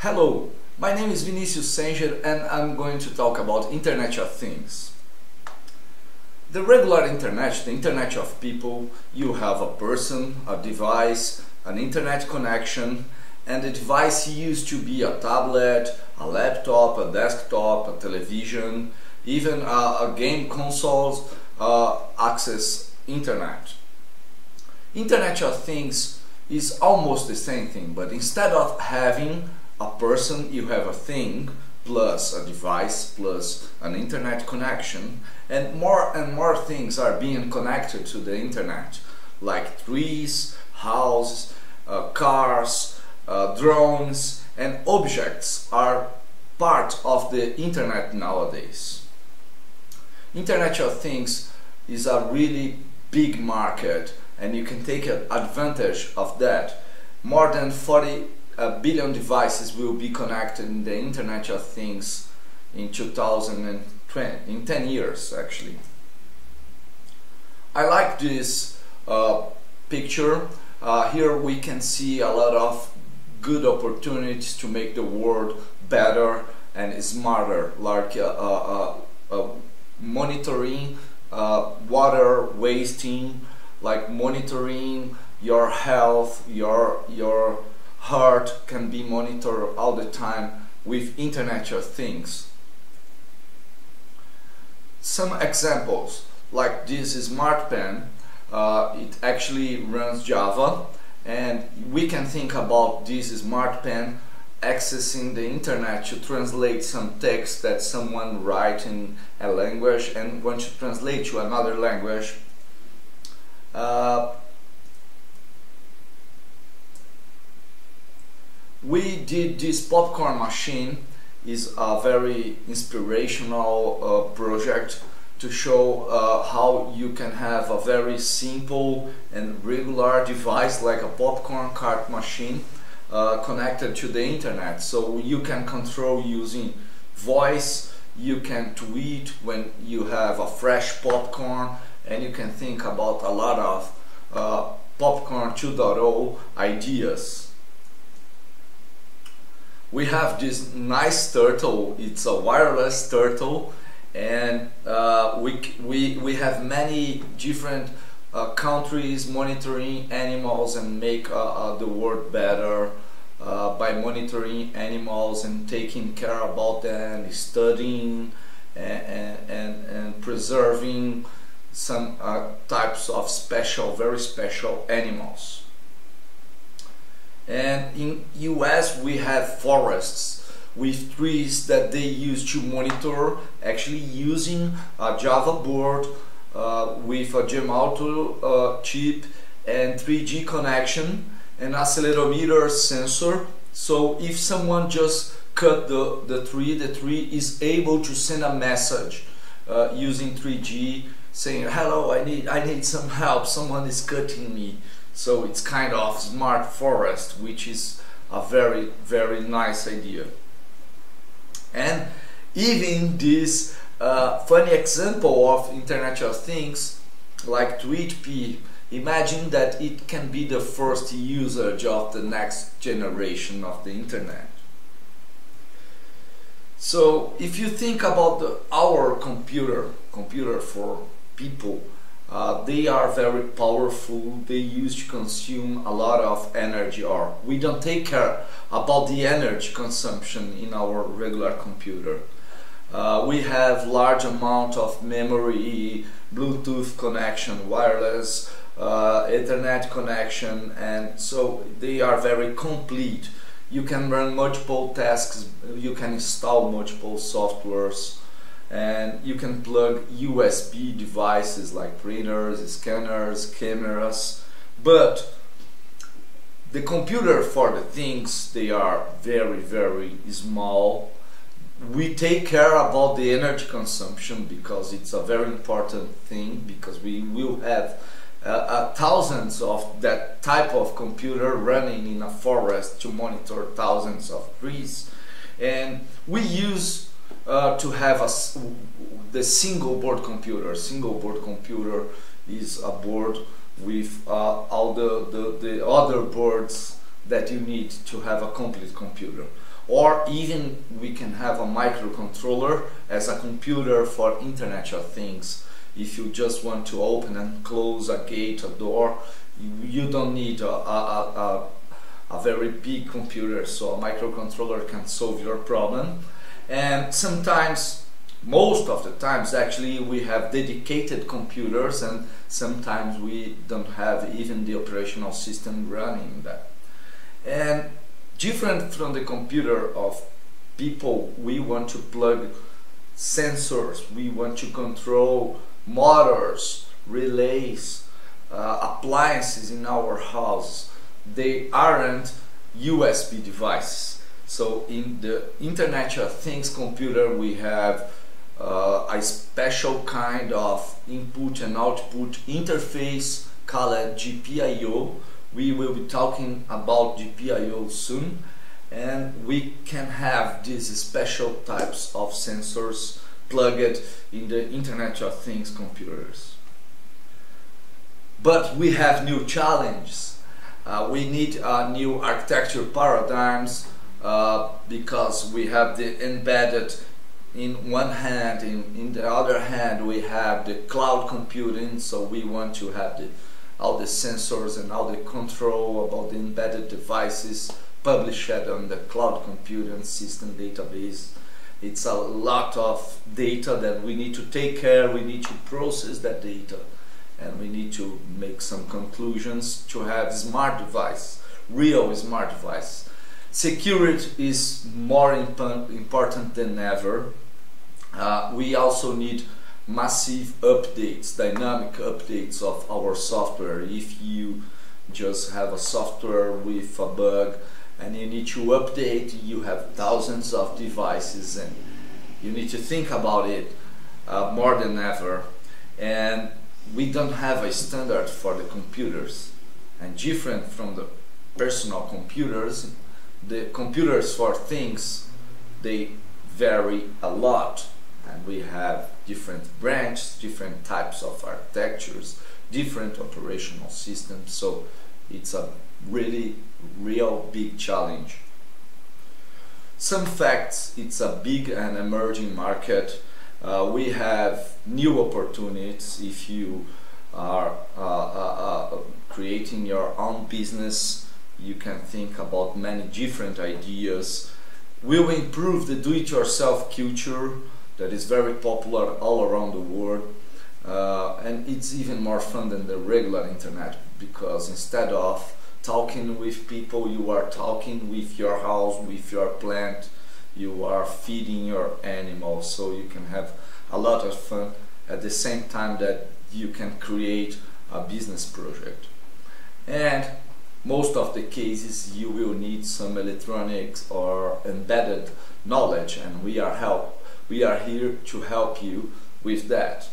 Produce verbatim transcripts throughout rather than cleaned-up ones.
Hello, my name is Vinicius Senger and I'm going to talk about Internet of Things. The regular Internet, the Internet of people, you have a person, a device, an Internet connection, and the device used to be a tablet, a laptop, a desktop, a television, even a, a game consoles uh, access Internet. Internet of Things is almost the same thing, but instead of having a person, you have a thing, plus a device, plus an Internet connection, and more and more things are being connected to the Internet, like trees, houses, uh, cars, uh, drones, and objects are part of the Internet nowadays. Internet of Things is a really big market, and you can take advantage of that. More than forty billion devices will be connected in the Internet of Things in two thousand twenty, in ten years actually. I like this uh, picture. Uh, here we can see a lot of good opportunities to make the world better and smarter, like uh, uh, uh, monitoring uh, water wasting, like monitoring your health, your your heart can be monitored all the time with Internet of Things. Some examples, like this smart pen, uh, it actually runs Java, and we can think about this smart pen accessing the Internet to translate some text that someone writes in a language and want to translate to another language. Uh, we did this popcorn machine, is a very inspirational uh, project to show uh, how you can have a very simple and regular device like a popcorn cart machine uh, connected to the Internet, so you can control using voice, you can tweet when you have a fresh popcorn, and you can think about a lot of uh, popcorn two point oh ideas. We have this nice turtle, it's a wireless turtle, and uh, we, we, we have many different uh, countries monitoring animals and make uh, uh, the world better uh, by monitoring animals and taking care about them, studying and, and, and preserving some uh, types of special, very special animals. And in U S we have forests with trees that they use to monitor, actually using a Java board uh, with a Gemalto uh, chip and three G connection and accelerometer sensor. So if someone just cut the, the tree, the tree is able to send a message uh, using three G saying, hello, I need, I need some help, someone is cutting me. So it's kind of smart forest, which is a very, very nice idea. And even this uh, funny example of Internet of Things, like TweetP, imagine that it can be the first usage of the next generation of the Internet. So if you think about the, our computer, computer for people, uh, they are very powerful, they used to consume a lot of energy, or we don't take care about the energy consumption in our regular computer. Uh, we have large amount of memory, Bluetooth connection, wireless, uh, Ethernet connection, and so they are very complete. You can run multiple tasks, you can install multiple softwares, and you can plug U S B devices like printers, scanners, cameras, but the computer for the things, they are very, very small. We take care about the energy consumption because it's a very important thing, because we will have uh, uh, thousands of that type of computer running in a forest to monitor thousands of trees, and we use Uh, to have a, the single board computer. Single board computer is a board with uh, all the, the, the other boards that you need to have a complete computer. or even we can have a microcontroller as a computer for Internet of Things. If you just want to open and close a gate, a door, you don't need a, a, a, a very big computer, so a microcontroller can solve your problem. And sometimes, most of the times actually, we have dedicated computers, and sometimes we don't have even the operational system running that. And different from the computer of people, we want to plug sensors, we want to control motors, relays, uh, appliances in our house. They aren't U S B devices. So in the Internet of Things computer, we have uh, a special kind of input and output interface called G P I O. We will be talking about G P I O soon, and we can have these special types of sensors plugged in the Internet of Things computers. But we have new challenges. Uh, we need uh, new architecture paradigms uh, because we have the embedded in one hand, in, in the other hand we have the cloud computing, so we want to have the all the sensors and all the control about the embedded devices published on the cloud computing system database. It's a lot of data that we need to take care, we need to process that data, and we need to make some conclusions to have smart device, real smart device. Security is more imp important than ever. Uh, we also need massive updates, dynamic updates of our software. If you just have a software with a bug and you need to update, you have thousands of devices and you need to think about it uh, more than ever. And we don't have a standard for the computers, and different from the personal computers, the computers for things, they vary a lot. And we have different branches, different types of architectures, different operational systems, so it's a really real big challenge. Some facts: it's a big and emerging market. Uh, we have new opportunities. If you are uh, uh, uh, creating your own business, you can think about many different ideas. We will improve the do-it-yourself culture that is very popular all around the world, uh, and it's even more fun than the regular internet, because instead of talking with people, you are talking with your house, with your plant, you are feeding your animals, so you can have a lot of fun at the same time that you can create a business project. And most of the cases you will need some electronics or embedded knowledge, and we are helping. We are here to help you with that.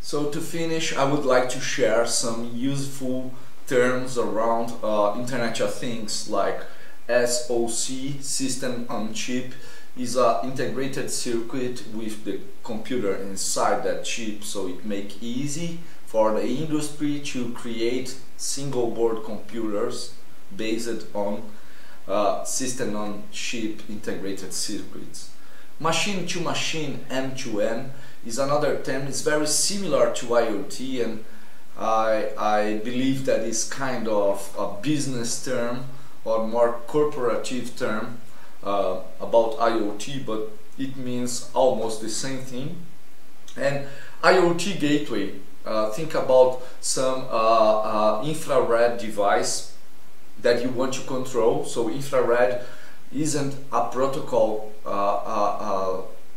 So to finish, I would like to share some useful terms around uh, Internet of Things, like S O C, System on Chip, is an integrated circuit with the computer inside that chip, so it makes it easy for the industry to create single board computers based on Uh, system on chip integrated circuits. Machine to machine, M two M, is another term. It's very similar to I O T, and I, I believe that is kind of a business term or more corporative term uh, about I O T, but it means almost the same thing. And I O T gateway, uh, think about some uh, uh, infrared device that you want to control. So infrared isn't a protocol uh, uh, uh,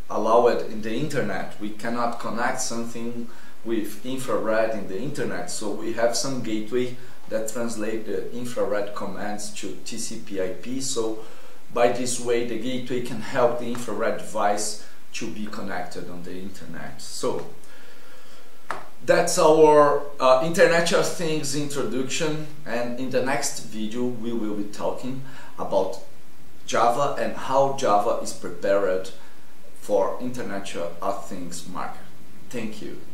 allowed in the internet. We cannot connect something with infrared in the internet, so we have some gateway that translate the infrared commands to T C P I P, so by this way the gateway can help the infrared device to be connected on the internet. So that's our uh, Internet of Things introduction, and in the next video we will be talking about Java and how Java is prepared for Internet of Things market. Thank you.